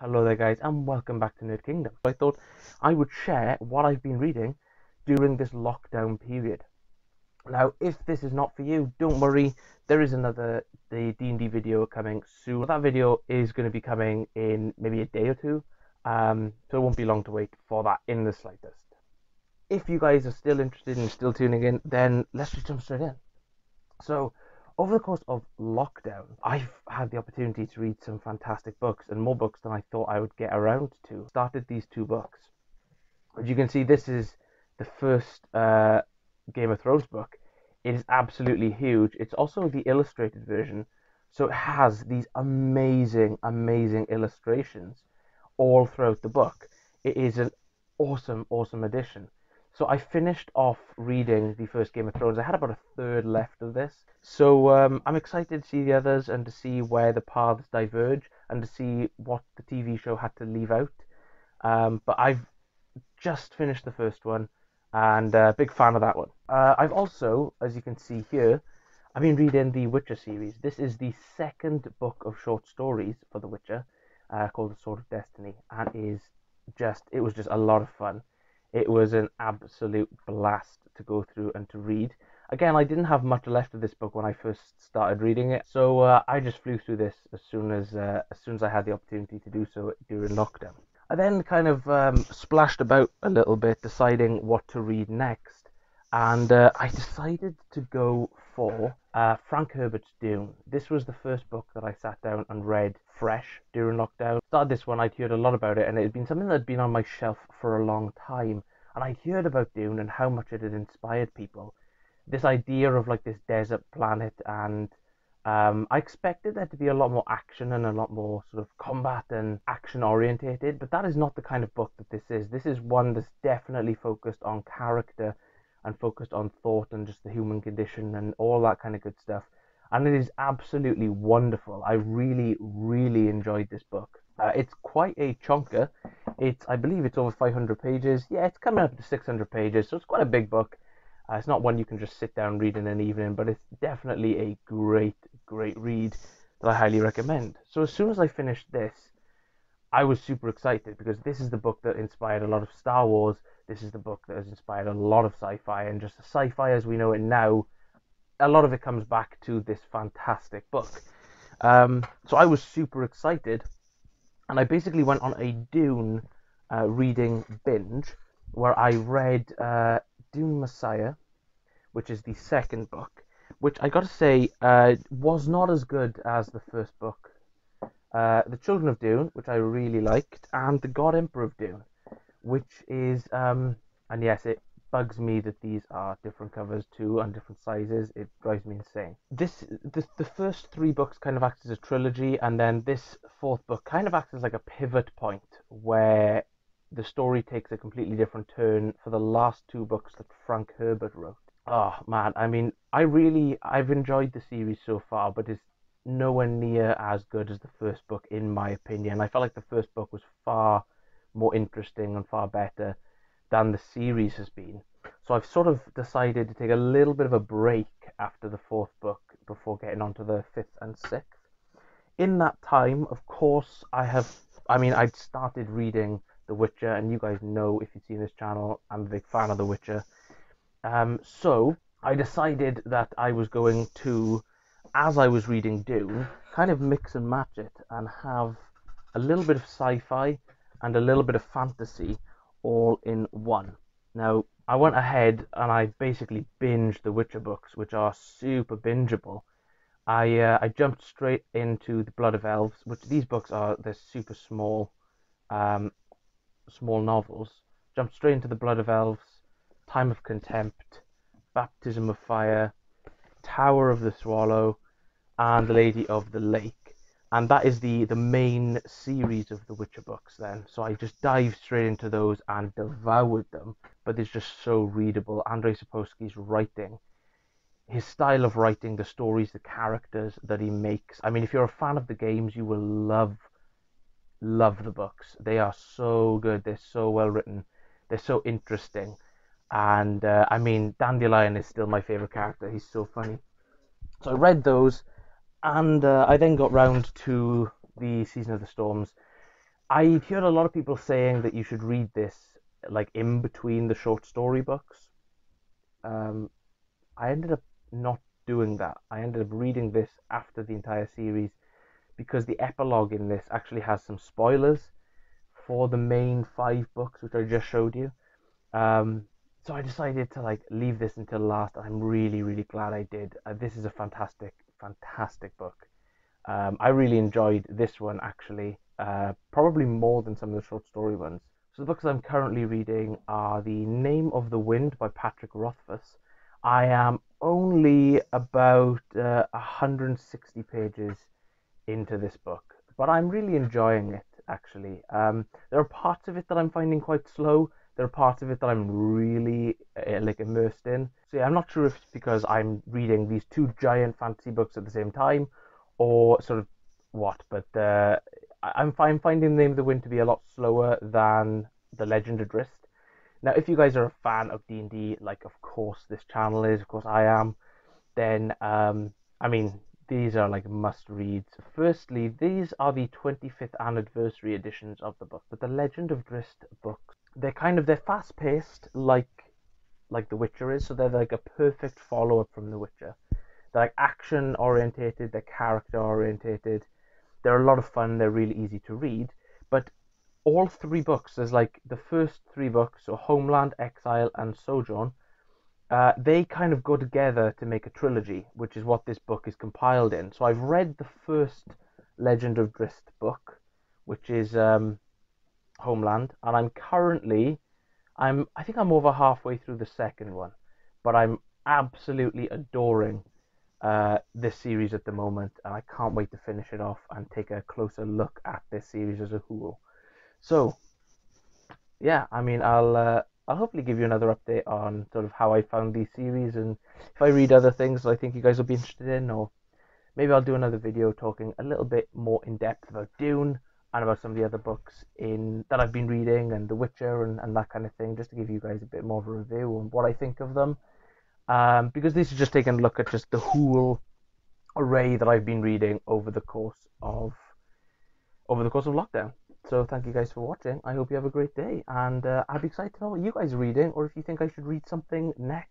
Hello there guys, and welcome back to Nerd Kingdom. I thought I would share what I've been reading during this lockdown period. Now, if this is not for you, don't worry, there is another D&D video coming soon. That video is going to be coming in maybe a day or two, so it won't be long to wait for that in the slightest. If you guys are still interested and still tuning in, then let's just jump straight in. So, over the course of lockdown, I've had the opportunity to read some fantastic books, and more books than I thought I would get around to. Started these two books. As you can see, this is the first Game of Thrones book. It is absolutely huge. It's also the illustrated version, so it has these amazing, amazing illustrations all throughout the book. It is an awesome, awesome edition. So I finished off reading the first Game of Thrones. I had about a third left of this. So I'm excited to see the others and to see where the paths diverge and to see what the TV show had to leave out. But I've just finished the first one and a big fan of that one. I've also, as you can see here, I've been reading the Witcher series. This is the second book of short stories for The Witcher called The Sword of Destiny, and it was just a lot of fun. It was an absolute blast to go through and to read. Again, I didn't have much left of this book when I first started reading it, so I just flew through this as soon as I had the opportunity to do so during lockdown. I then kind of splashed about a little bit, deciding what to read next, and I decided to go for Frank Herbert's Dune. This was the first book that I sat down and read fresh during lockdown. Started this one, I'd heard a lot about it, and it had been something that had been on my shelf for a long time, and I'd heard about Dune and how much it had inspired people. This idea of like this desert planet, and I expected there to be a lot more action and a lot more sort of combat and action orientated, but that is not the kind of book that this is. This is one that's definitely focused on character and focused on thought and just the human condition and all that kind of good stuff. And it is absolutely wonderful. I really, really enjoyed this book. It's quite a chonker. I believe it's over 500 pages. Yeah, it's coming up to 600 pages, so it's quite a big book. It's not one you can just sit down read in an evening, but it's definitely a great, great read that I highly recommend. So as soon as I finished this, I was super excited because this is the book that inspired a lot of Star Wars. This is the book that has inspired a lot of sci-fi, and just sci-fi as we know it now, a lot of it comes back to this fantastic book. So I was super excited, and I basically went on a Dune reading binge where I read Dune Messiah, which is the second book, which I gotta say was not as good as the first book. The Children of Dune, which I really liked, and The God Emperor of Dune, which is, and yes, it bugs me that these are different covers too and different sizes. It drives me insane. The first three books kind of act as a trilogy, and then this fourth book kind of acts as like a pivot point where the story takes a completely different turn for the last two books that Frank Herbert wrote. Oh man, I mean, I've enjoyed the series so far, but it's nowhere near as good as the first book in my opinion. I felt like the first book was far more interesting and far better than the series has been. So I've sort of decided to take a little bit of a break after the fourth book before getting on to the fifth and sixth. In that time, of course, I'd started reading The Witcher, and you guys know, if you've seen this channel, I'm a big fan of The Witcher. So I decided that I was going to, as I was reading Dune, kind of mix and match it and have a little bit of sci-fi and a little bit of fantasy all in one. Now, I went ahead and I basically binged the Witcher books, which are super bingeable. I jumped straight into the Blood of Elves, which these books are, they're super small, small novels. Jumped straight into the Blood of Elves, Time of Contempt, Baptism of Fire, Tower of the Swallow, and The Lady of the Lake. And that is the main series of the Witcher books then. So I just dived straight into those and devoured them. But it's just so readable. Andrzej Sapkowski's writing, his style of writing, the stories, the characters that he makes. I mean, if you're a fan of the games, you will love the books. They are so good. They're so well written. They're so interesting. And I mean, Dandelion is still my favourite character. He's so funny. So I read those. And I then got round to the Season of the Storms, I hear a lot of people saying that you should read this like in between the short story books. I ended up not doing that. I ended up reading this after the entire series because the epilogue in this actually has some spoilers for the main 5 books, which I just showed you. So I decided to like leave this until last. I'm really, really glad I did. This is a fantastic, fantastic book. I really enjoyed this one actually, probably more than some of the short story ones. So the books I'm currently reading are The Name of the Wind by Patrick Rothfuss. I am only about 160 pages into this book, but I'm really enjoying it actually. There are parts of it that I'm finding quite slow. There are parts of it that I'm really like immersed in. So yeah, I'm not sure if it's because I'm reading these 2 giant fantasy books at the same time or sort of what, but I'm finding The Name of the Wind to be a lot slower than The Legend of Drizzt. Now, if you guys are a fan of D&D, like of course this channel is, of course I am, then I mean, these are like must-reads. Firstly, these are the 25th anniversary editions of the book, but The Legend of Drizzt books, they're fast-paced like The Witcher is, so they're like a perfect follow-up from The Witcher. They're like action-orientated, they're character-orientated, they're a lot of fun, they're really easy to read, but all 3 books, there's like the first 3 books, so Homeland, Exile, and Sojourn, they kind of go together to make a trilogy, which is what this book is compiled in. So I've read the first Legend of Drizzt book, which is Homeland, and I'm currently, I think I'm over halfway through the second one, but I'm absolutely adoring this series at the moment, and I can't wait to finish it off and take a closer look at this series as a whole. So, yeah, I mean, I'll hopefully give you another update on sort of how I found these series, and if I read other things that I think you guys will be interested in, or maybe I'll do another video talking a little bit more in depth about Dune and about some of the other books that I've been reading, and The Witcher and that kind of thing, just to give you guys a bit more of a review on what I think of them, because this is just taking a look at just the whole array that I've been reading over the course of lockdown. So thank you guys for watching. I hope you have a great day, and I'd be excited to know what you guys are reading, or if you think I should read something next.